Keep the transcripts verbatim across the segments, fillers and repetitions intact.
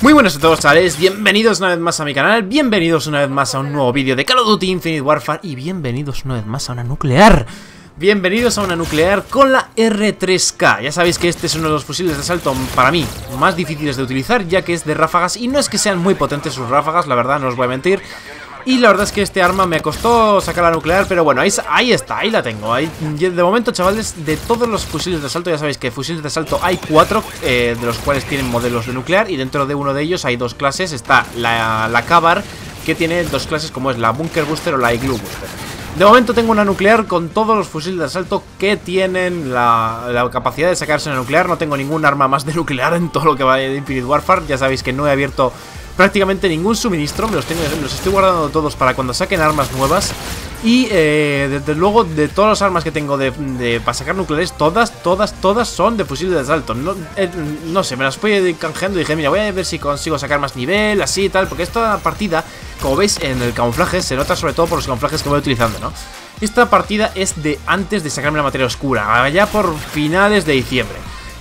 Muy buenas a todos, chavales, bienvenidos una vez más a mi canal, bienvenidos una vez más a un nuevo vídeo de Call of Duty Infinite Warfare y bienvenidos una vez más a una nuclear. Bienvenidos a una nuclear con la R tres K. Ya sabéis que este es uno de los fusiles de asalto, para mí, más difíciles de utilizar, ya que es de ráfagas y no es que sean muy potentes sus ráfagas, la verdad, no os voy a mentir. Y la verdad es que este arma me costó sacar la nuclear, pero bueno, ahí, ahí está, ahí la tengo. Ahí, de momento, chavales, de todos los fusiles de asalto, ya sabéis que fusiles de asalto hay cuatro, eh, de los cuales tienen modelos de nuclear. Y dentro de uno de ellos hay dos clases, está la, la K-Bar, que tiene dos clases como es la Bunker Booster o la Igloo Booster. De momento tengo una nuclear con todos los fusiles de asalto que tienen la, la capacidad de sacarse una nuclear. No tengo ningún arma más de nuclear en todo lo que va de Infinite Warfare, ya sabéis que no he abierto prácticamente ningún suministro, me los, tengo, me los estoy guardando todos para cuando saquen armas nuevas. Y eh, desde luego, de todas las armas que tengo de, de, para sacar nucleares, todas, todas, todas son de fusiles de asalto. No, eh, no sé, me las fui canjeando y dije, mira, voy a ver si consigo sacar más nivel, así y tal. Porque esta partida, como veis en el camuflaje, se nota sobre todo por los camuflajes que voy utilizando, ¿no? Esta partida es de antes de sacarme la materia oscura, allá por finales de diciembre.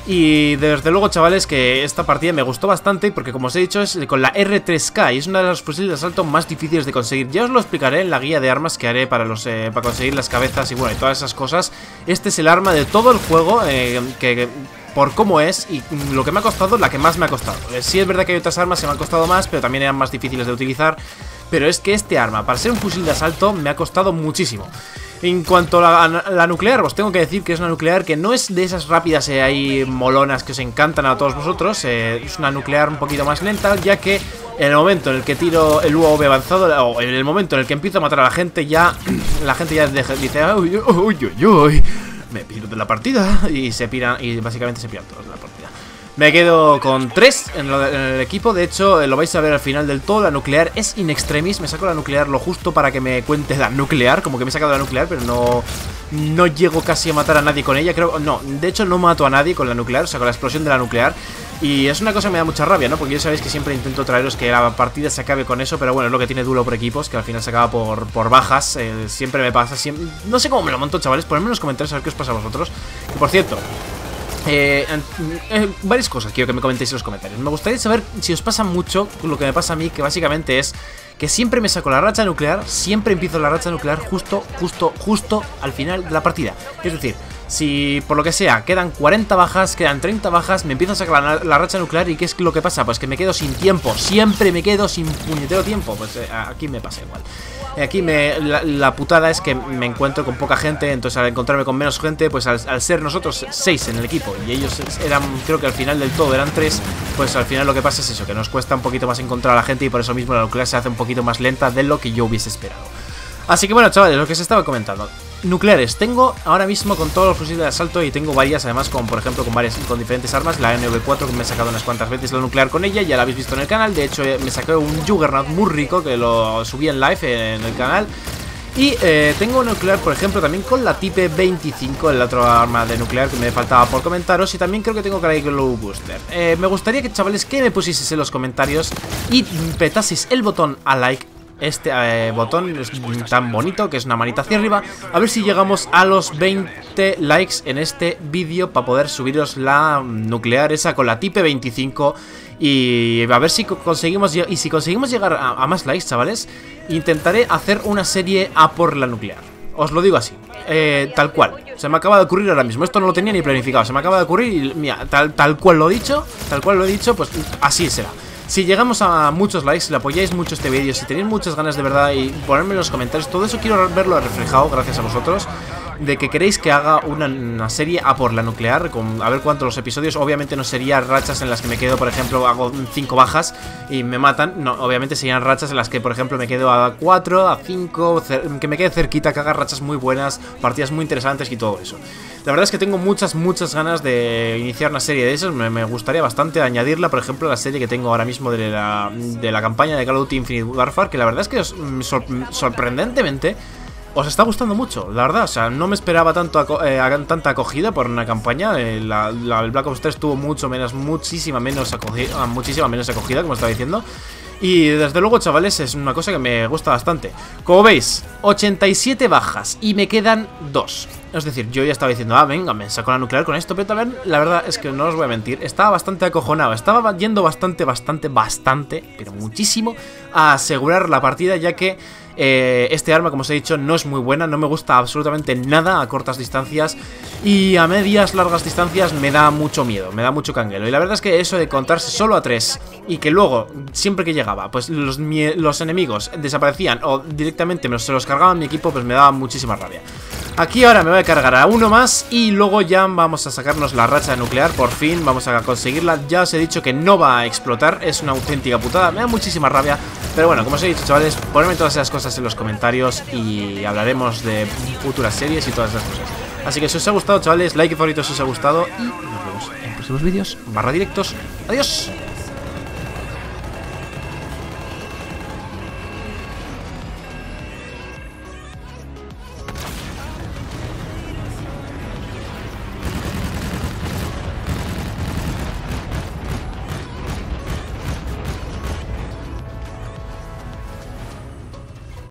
Y desde luego, chavales, que esta partida me gustó bastante porque, como os he dicho, es con la R tres K y es una de las fusiles de asalto más difíciles de conseguir. Ya os lo explicaré en la guía de armas que haré para, los, eh, para conseguir las cabezas y bueno, y todas esas cosas. Este es el arma de todo el juego eh, que, que por cómo es y lo que me ha costado, la que más me ha costado. Sí es verdad que hay otras armas que me han costado más, pero también eran más difíciles de utilizar. Pero es que este arma, para ser un fusil de asalto, me ha costado muchísimo. En cuanto a la, a la nuclear, os tengo que decir que es una nuclear que no es de esas rápidas eh, ahí molonas que os encantan a todos vosotros. Eh, es una nuclear un poquito más lenta, ya que en el momento en el que tiro el U A V avanzado, o en el momento en el que empiezo a matar a la gente, ya la gente ya deja, dice, uy, uy, uy, uy, me pierdo la partida. Y se piran, y básicamente se piran todos de la partida. Me quedo con tres en, lo, en el equipo, de hecho lo vais a ver al final del todo, la nuclear es in extremis, me saco la nuclear lo justo para que me cuente la nuclear, como que me he sacado la nuclear, pero no, no llego casi a matar a nadie con ella, creo, no, de hecho no mato a nadie con la nuclear, o sea, con la explosión de la nuclear, y es una cosa que me da mucha rabia, ¿no? Porque ya sabéis que siempre intento traeros que la partida se acabe con eso, pero bueno, es lo que tiene duelo por equipos, que al final se acaba por, por bajas, eh, siempre me pasa, siempre... no sé cómo me lo monto, chavales, ponedme en los comentarios a ver qué os pasa a vosotros, que por cierto... Eh, eh, varias cosas quiero que me comentéis en los comentarios. Me gustaría saber si os pasa mucho lo que me pasa a mí, que básicamente es que siempre me saco la racha nuclear, siempre empiezo la racha nuclear justo, justo, justo al final de la partida. Es decir, si por lo que sea quedan cuarenta bajas, quedan treinta bajas, me empiezo a sacar la, la racha nuclear y ¿qué es lo que pasa? Pues que me quedo sin tiempo, siempre me quedo sin puñetero tiempo. Pues eh, aquí me pasa igual. Aquí me, la, la putada es que me encuentro con poca gente, entonces al encontrarme con menos gente, pues al, al ser nosotros seis en el equipo y ellos eran, creo que al final del todo eran tres, pues al final lo que pasa es eso, que nos cuesta un poquito más encontrar a la gente y por eso mismo la nuclear se hace un poquito más lenta de lo que yo hubiese esperado. Así que bueno, chavales, lo que se estaba comentando. Nucleares, tengo ahora mismo con todos los fusiles de asalto y tengo varias, además con, por ejemplo, con varias, con diferentes armas, la N V cuatro que me he sacado unas cuantas veces la nuclear con ella, ya la habéis visto en el canal, de hecho me saqué un Juggernaut muy rico que lo subí en live en el canal. Y eh, tengo nuclear, por ejemplo, también con la Type veinticinco, el otro arma de nuclear que me faltaba por comentaros. Y también creo que tengo que ir con el Igloo Booster. Eh, me gustaría que, chavales, que me pusieseis en los comentarios y petaseis el botón a like. Este eh, botón es tan bonito, que es una manita hacia arriba. A ver si llegamos a los veinte likes en este vídeo para poder subiros la nuclear esa con la Type veinticinco. Y a ver si conseguimos, y si conseguimos llegar a, a más likes, chavales, intentaré hacer una serie a por la nuclear. Os lo digo así, eh, tal cual. Se me acaba de ocurrir ahora mismo, esto no lo tenía ni planificado. Se me acaba de ocurrir y mira, tal, tal cual lo he dicho, tal cual lo he dicho, pues así será. Si llegamos a muchos likes, si le apoyáis mucho este vídeo, si tenéis muchas ganas de verdad y ponedme en los comentarios, todo eso quiero verlo reflejado gracias a vosotros, de que queréis que haga una, una serie a por la nuclear, con, a ver cuántos los episodios, obviamente no serían rachas en las que me quedo, por ejemplo, hago cinco bajas y me matan, no, obviamente serían rachas en las que, por ejemplo, me quedo a cuatro, a cinco, que me quede cerquita, que haga rachas muy buenas, partidas muy interesantes y todo eso. La verdad es que tengo muchas, muchas ganas de iniciar una serie de esas, me, me gustaría bastante añadirla, por ejemplo, a la serie que tengo ahora mismo de la, de la campaña de Call of Duty Infinite Warfare, que la verdad es que os, sor, sorprendentemente os está gustando mucho, la verdad, o sea, no me esperaba tanto aco eh, tanta acogida por una campaña, eh, la, la, el Black Ops tres tuvo mucho menos, muchísima menos acogida, muchísima menos acogida, como estaba diciendo. Y desde luego, chavales, es una cosa que me gusta bastante. Como veis, ochenta y siete bajas y me quedan dos. Es decir, yo ya estaba diciendo, ah, venga, me saco la nuclear con esto. Pero también, la verdad es que no os voy a mentir, estaba bastante acojonado, estaba yendo bastante, bastante, bastante, pero muchísimo, a asegurar la partida, ya que eh, este arma, como os he dicho, no es muy buena. No me gusta absolutamente nada a cortas distancias, y a medias, largas distancias me da mucho miedo, me da mucho canguelo. Y la verdad es que eso de contarse solo a tres, y que luego, siempre que llegaba, pues los, los enemigos desaparecían, o directamente me, se los cargaba mi equipo, pues me daba muchísima rabia. Aquí ahora me voy a cargar a uno más y luego ya vamos a sacarnos la racha nuclear. Por fin vamos a conseguirla. Ya os he dicho que no va a explotar. Es una auténtica putada. Me da muchísima rabia. Pero bueno, como os he dicho, chavales, ponedme todas esas cosas en los comentarios y hablaremos de futuras series y todas esas cosas. Así que si os ha gustado, chavales, like y favorito si os ha gustado. Y nos vemos en próximos vídeos. Barra directos. Adiós.